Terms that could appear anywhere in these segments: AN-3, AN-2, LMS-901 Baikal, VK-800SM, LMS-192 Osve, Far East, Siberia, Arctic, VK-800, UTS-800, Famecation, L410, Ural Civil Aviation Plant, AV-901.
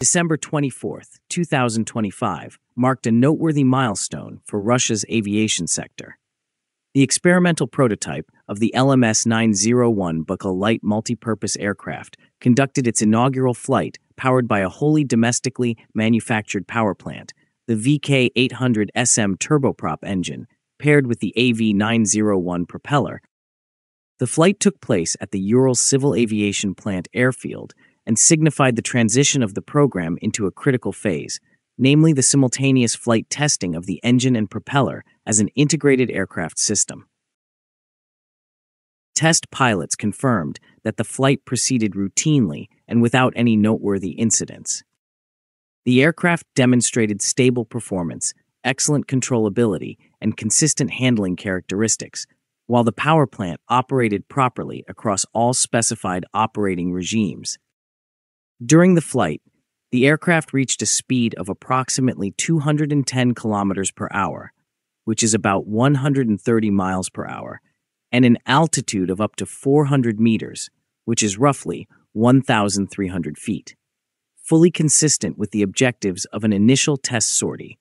December 24, 2025, marked a noteworthy milestone for Russia's aviation sector. The experimental prototype of the LMS-901 Baikal light multi-purpose aircraft conducted its inaugural flight, powered by a wholly domestically manufactured power plant, the VK-800SM turboprop engine, paired with the AV-901 propeller. The flight took place at the Ural Civil Aviation Plant airfield and signified the transition of the program into a critical phase, namely the simultaneous flight testing of the engine and propeller as an integrated aircraft system. Test pilots confirmed that the flight proceeded routinely and without any noteworthy incidents. The aircraft demonstrated stable performance, excellent controllability, and consistent handling characteristics, while the power plant operated properly across all specified operating regimes. During the flight, the aircraft reached a speed of approximately 210 kilometers per hour, which is about 130 miles per hour, and an altitude of up to 400 meters, which is roughly 1,300 feet, fully consistent with the objectives of an initial test sortie.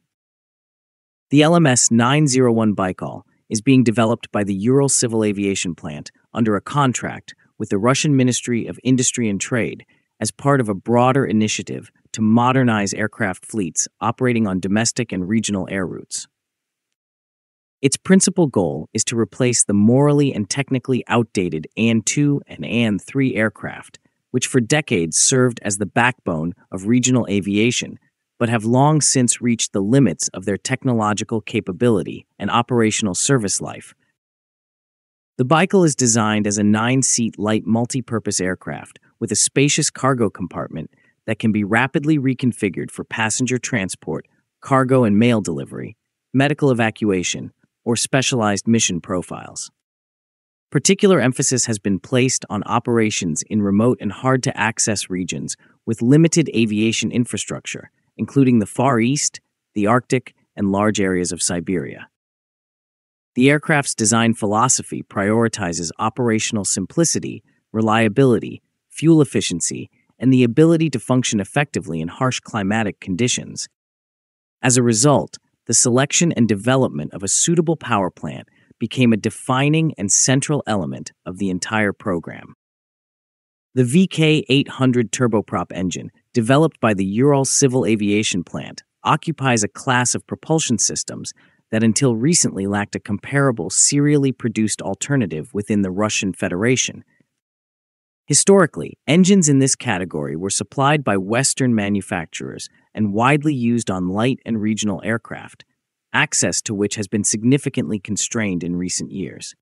The LMS-901 Baikal is being developed by the Ural Civil Aviation Plant under a contract with the Russian Ministry of Industry and Trade as part of a broader initiative to modernize aircraft fleets operating on domestic and regional air routes. Its principal goal is to replace the morally and technically outdated AN-2 and AN-3 aircraft, which for decades served as the backbone of regional aviation, but have long since reached the limits of their technological capability and operational service life. The Baikal is designed as a 9-seat light multi-purpose aircraft with a spacious cargo compartment that can be rapidly reconfigured for passenger transport, cargo and mail delivery, medical evacuation, or specialized mission profiles. Particular emphasis has been placed on operations in remote and hard-to-access regions with limited aviation infrastructure, including the Far East, the Arctic, and large areas of Siberia. The aircraft's design philosophy prioritizes operational simplicity, reliability, fuel efficiency, and the ability to function effectively in harsh climatic conditions. As a result, the selection and development of a suitable power plant became a defining and central element of the entire program. The VK-800 turboprop engine, developed by the Ural Civil Aviation Plant, occupies a class of propulsion systems that until recently lacked a comparable serially produced alternative within the Russian Federation. Historically, engines in this category were supplied by Western manufacturers and widely used on light and regional aircraft, access to which has been significantly constrained in recent years.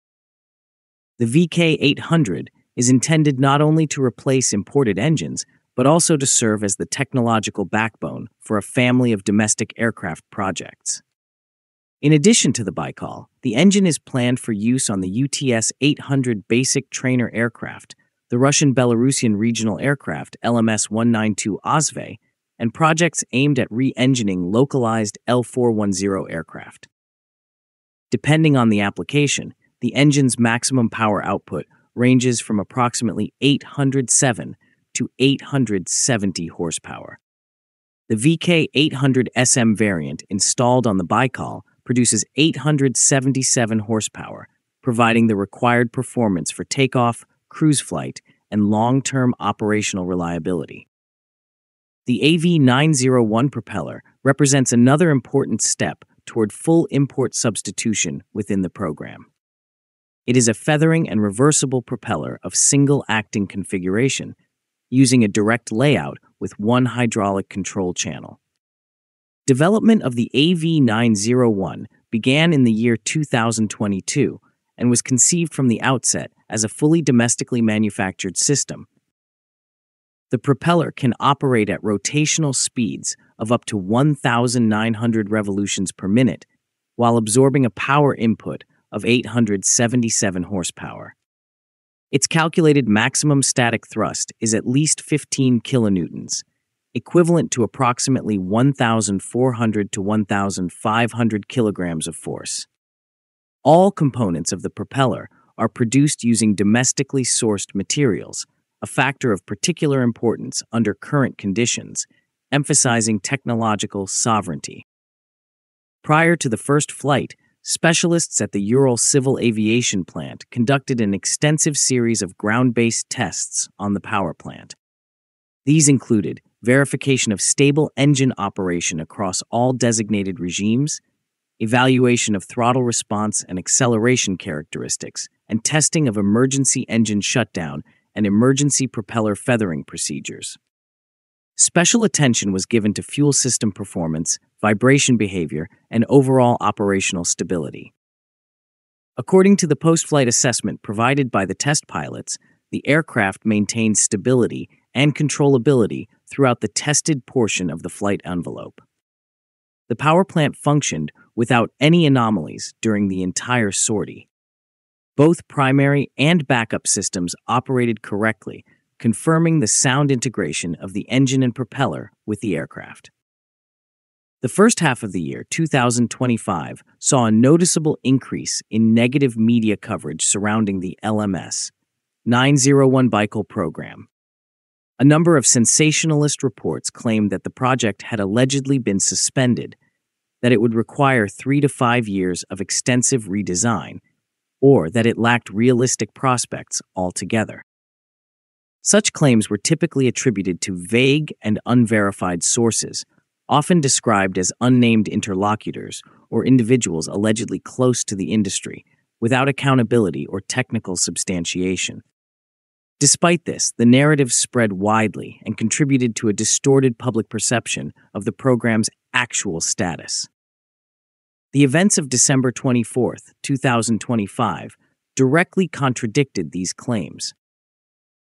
The VK-800 is intended not only to replace imported engines, but also to serve as the technological backbone for a family of domestic aircraft projects. In addition to the Baikal, the engine is planned for use on the UTS-800 basic trainer aircraft, the Russian-Belarusian regional aircraft LMS-192 Osve, and projects aimed at re-engining localized L410 aircraft. Depending on the application, the engine's maximum power output ranges from approximately 807 to 870 horsepower. The VK-800SM variant installed on the Baikal produces 877 horsepower, providing the required performance for takeoff, cruise flight, and long-term operational reliability. The AV-901 propeller represents another important step toward full import substitution within the program. It is a feathering and reversible propeller of single-acting configuration, using a direct layout with one hydraulic control channel. Development of the AV-901 began in the year 2022 and was conceived from the outset as a fully domestically manufactured system. The propeller can operate at rotational speeds of up to 1,900 revolutions per minute while absorbing a power input of 877 horsepower. Its calculated maximum static thrust is at least 15 kilonewtons, equivalent to approximately 1,400 to 1,500 kilograms of force. All components of the propeller are produced using domestically sourced materials, a factor of particular importance under current conditions, emphasizing technological sovereignty. Prior to the first flight, specialists at the Ural Civil Aviation Plant conducted an extensive series of ground-based tests on the power plant. These included verification of stable engine operation across all designated regimes, evaluation of throttle response and acceleration characteristics, and testing of emergency engine shutdown and emergency propeller feathering procedures. Special attention was given to fuel system performance, vibration behavior, and overall operational stability. According to the post-flight assessment provided by the test pilots, the aircraft maintained stability and controllability throughout the tested portion of the flight envelope. The power plant functioned without any anomalies during the entire sortie. Both primary and backup systems operated correctly, confirming the sound integration of the engine and propeller with the aircraft. The first half of the year, 2025, saw a noticeable increase in negative media coverage surrounding the LMS-901 Baikal program. A number of sensationalist reports claimed that the project had allegedly been suspended, that it would require 3 to 5 years of extensive redesign, or that it lacked realistic prospects altogether. Such claims were typically attributed to vague and unverified sources, often described as unnamed interlocutors or individuals allegedly close to the industry, without accountability or technical substantiation. Despite this, the narrative spread widely and contributed to a distorted public perception of the program's actual status. The events of December 24, 2025, directly contradicted these claims.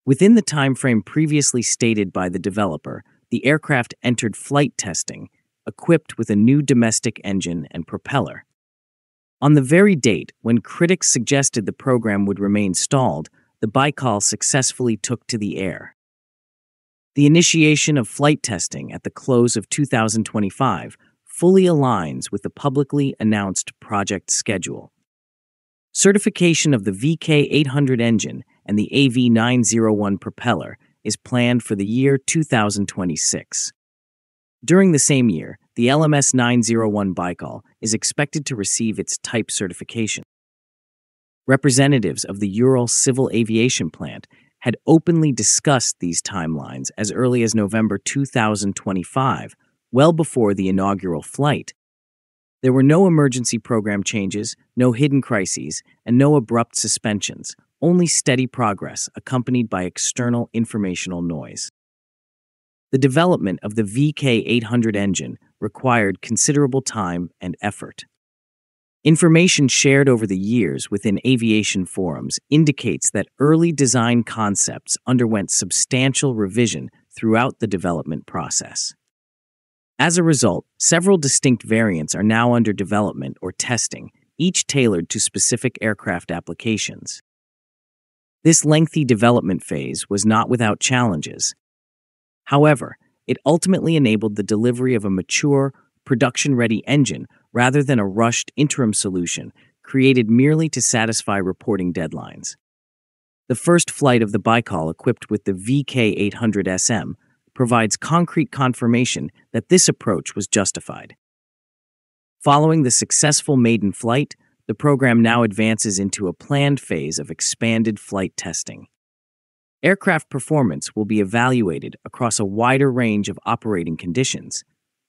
Within the timeframe previously stated by the developer, the aircraft entered flight testing, equipped with a new domestic engine and propeller. On the very date when critics suggested the program would remain stalled, the Baikal successfully took to the air. The initiation of flight testing at the close of 2025 fully aligns with the publicly announced project schedule. Certification of the VK-800 engine and the AV-901 propeller is planned for the year 2026. During the same year, the LMS-901 Baikal is expected to receive its type certification. Representatives of the Ural Civil Aviation Plant had openly discussed these timelines as early as November 2025, well before the inaugural flight. There were no emergency program changes, no hidden crises, and no abrupt suspensions, only steady progress accompanied by external informational noise. The development of the VK-800 engine required considerable time and effort. Information shared over the years within aviation forums indicates that early design concepts underwent substantial revision throughout the development process. As a result, several distinct variants are now under development or testing, each tailored to specific aircraft applications. This lengthy development phase was not without challenges. However, it ultimately enabled the delivery of a mature, production-ready engine rather than a rushed interim solution created merely to satisfy reporting deadlines. The first flight of the Baikal equipped with the VK-800SM provides concrete confirmation that this approach was justified. Following the successful maiden flight, the program now advances into a planned phase of expanded flight testing. Aircraft performance will be evaluated across a wider range of operating conditions,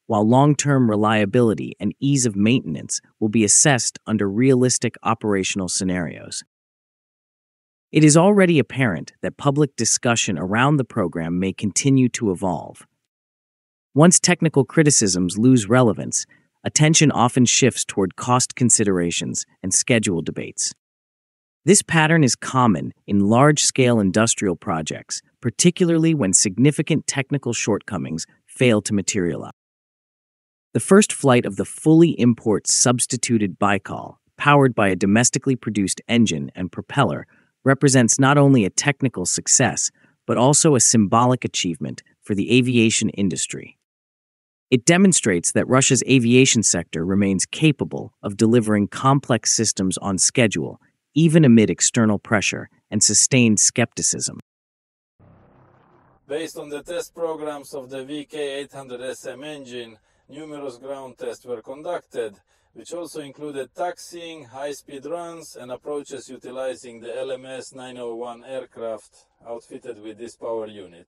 while long-term reliability and ease of maintenance will be assessed under realistic operational scenarios. It is already apparent that public discussion around the program may continue to evolve. Once technical criticisms lose relevance, attention often shifts toward cost considerations and schedule debates. This pattern is common in large-scale industrial projects, particularly when significant technical shortcomings fail to materialize. The first flight of the fully import-substituted Baikal, powered by a domestically produced engine and propeller, represents not only a technical success, but also a symbolic achievement for the aviation industry. It demonstrates that Russia's aviation sector remains capable of delivering complex systems on schedule, even amid external pressure and sustained skepticism. Based on the test programs of the VK-800SM engine, numerous ground tests were conducted, which also included taxiing, high-speed runs, and approaches utilizing the LMS-901 aircraft outfitted with this power unit.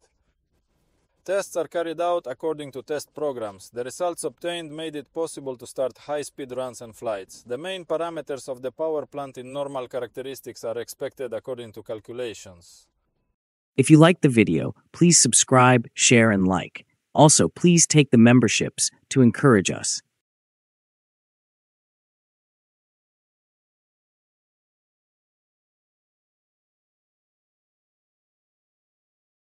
Tests are carried out according to test programs. The results obtained made it possible to start high-speed runs and flights. The main parameters of the power plant in normal characteristics are expected according to calculations. If you like the video, please subscribe, share, and like. Also, please take the memberships to encourage us.